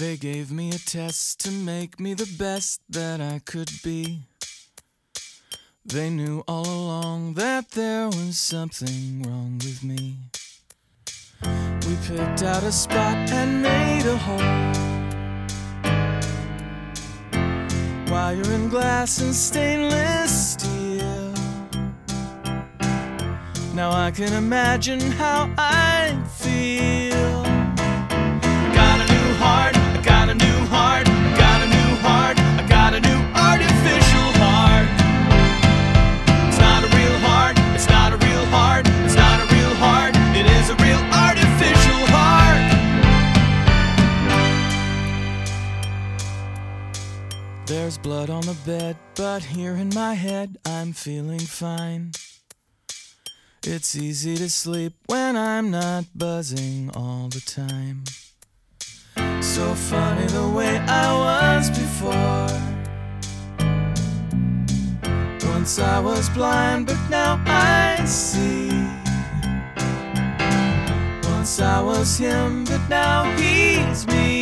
They gave me a test to make me the best that I could be. They knew all along that there was something wrong with me. We picked out a spot and made a hole, wire and glass and stainless steel. Now I can imagine how I'd feel. There's blood on the bed, but here in my head I'm feeling fine. It's easy to sleep when I'm not buzzing all the time. So funny the way I was before. Once I was blind, but now I see. Once I was him, but now he's me.